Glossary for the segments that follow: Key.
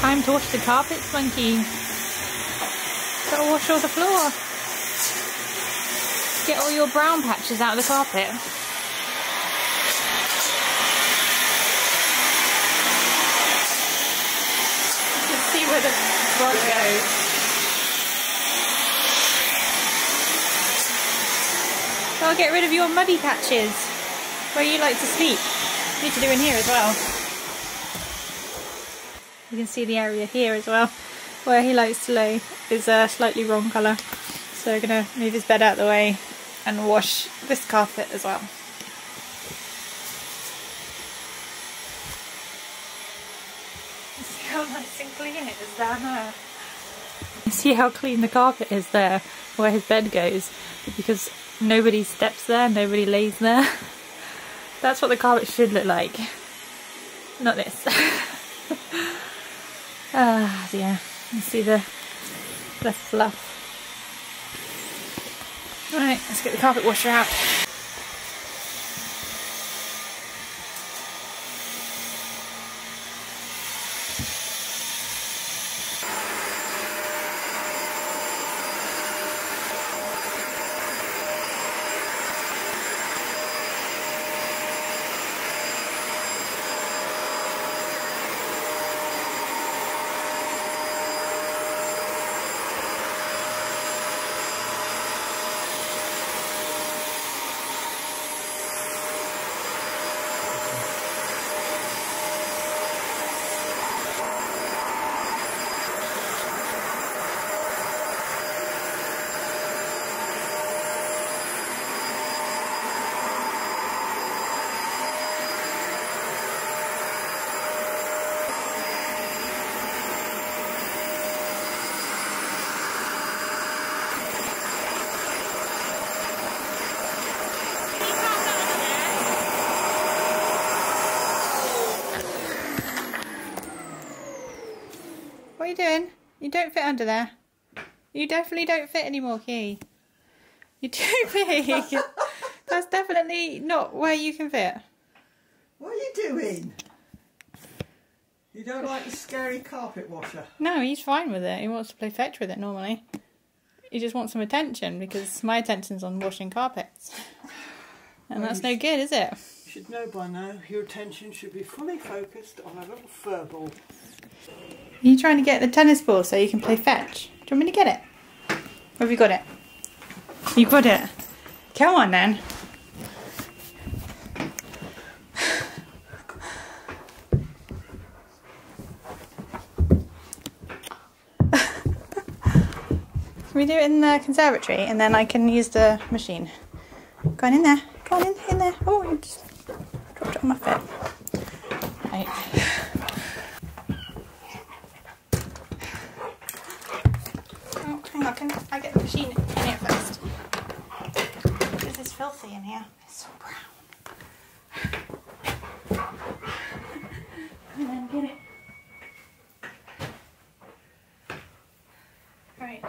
Time to wash the carpets, monkey. Gotta wash all the floor. Get all your brown patches out of the carpet. Just see where the rod goes. Gotta get rid of your muddy patches where you like to sleep. Need to do in here as well. You can see the area here as well, where he likes to lay is a slightly wrong colour. So we're going to move his bed out of the way and wash this carpet as well. See how nice and clean it is down there. See how clean the carpet is there, where his bed goes, because nobody steps there, nobody lays there. That's what the carpet should look like. Not this. Ah, yeah, you see the fluff. Right, let's get the carpet washer out. What are you doing? You don't fit under there. You definitely don't fit anymore, Key. You're too big. That's definitely not where you can fit. What are you doing? You don't like the scary carpet washer? No, he's fine with it. He wants to play fetch with it normally. He just wants some attention because my attention's on washing carpets. And well, that's no good, is it? You should know by now your attention should be fully focused on a little fur ball. Are you trying to get the tennis ball so you can play fetch? Do you want me to get it? Or have you got it? You got it. Come on then. Can we do it in the conservatory and then I can use the machine? Go on in there. Go on in there. Oh, you just dropped it on my foot. Right. I get the machine in here first. This is filthy in here. It's so brown. And then get it. Right.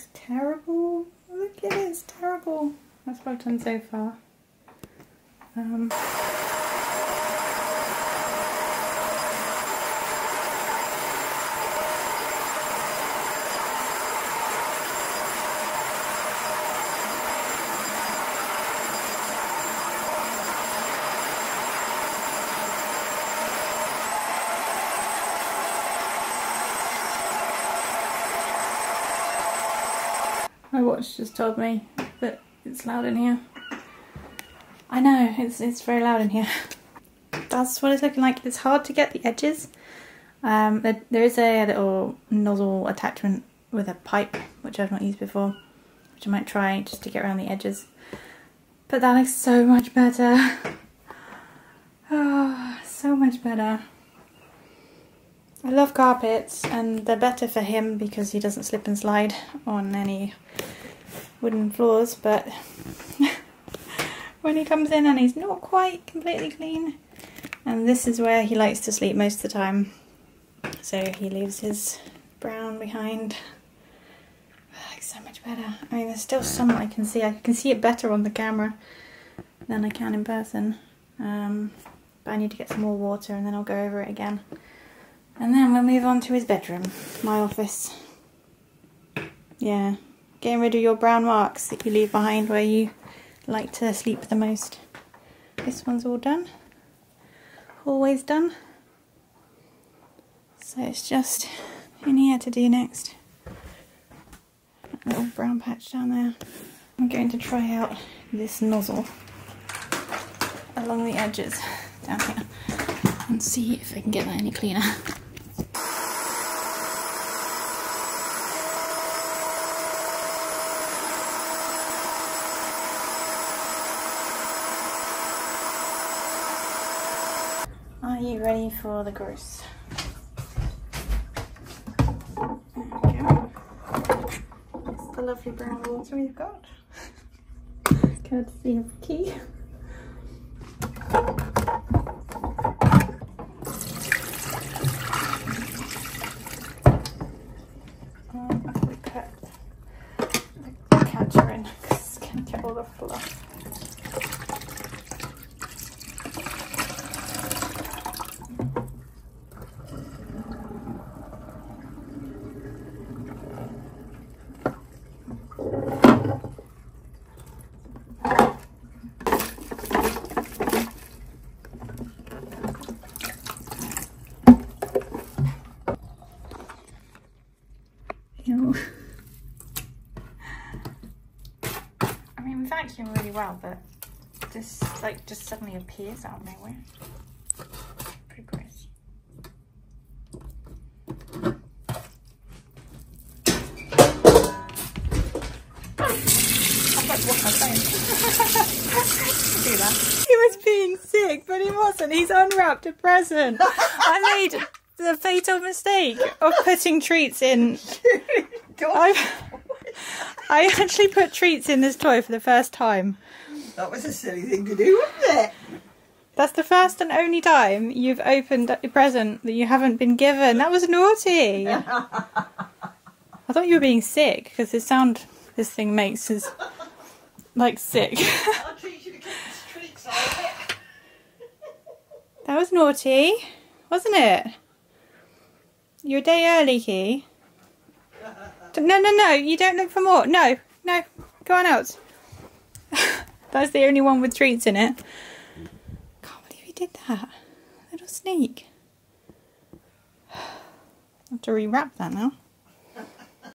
looks terrible. Look at it, it's terrible. That's what I've done so far. My watch just told me that it's loud in here. I know, it's very loud in here. That's what it's looking like. It's hard to get the edges. There is a little nozzle attachment with a pipe, which I've not used before, which I might try just to get around the edges. But that looks so much better. Oh, so much better. I love carpets, and they're better for him because he doesn't slip and slide on any wooden floors, but when he comes in and he's not quite completely clean, and this is where he likes to sleep most of the time, so he leaves his brown behind. That looks so much better. I mean, there's still some I can see. I can see it better on the camera than I can in person, but I need to get some more water and then I'll go over it again. And then we'll move on to his bedroom, my office. Yeah, getting rid of your brown marks that you leave behind where you like to sleep the most. This one's all done, always done. So it's just in here to do next. That little brown patch down there. I'm going to try out this nozzle along the edges down here and see if I can get that any cleaner. Are you ready for the gross? There we go. That's the lovely brown water we've got. Courtesy of Key. I've got to put the catcher in because it's going to get all the fluff. I mean, we vacuum really well, but this like just suddenly appears out of nowhere. Pretty gross. I've got to wash my phone. Do that. He was being sick, but he wasn't. He's unwrapped a present. I made the fatal mistake of putting treats in. I actually put treats in this toy for the first time. That was a silly thing to do, wasn't it? That's the first and only time you've opened a present that you haven't been given. That was naughty. I thought you were being sick because the sound this thing makes is like sick. I'll treat you to keep this treats out of it. That was naughty, wasn't it? You're a day early, Key. No, you don't look for more. No, go on out. That's the only one with treats in it. Can't believe he did that. Little sneak. I have to rewrap that now.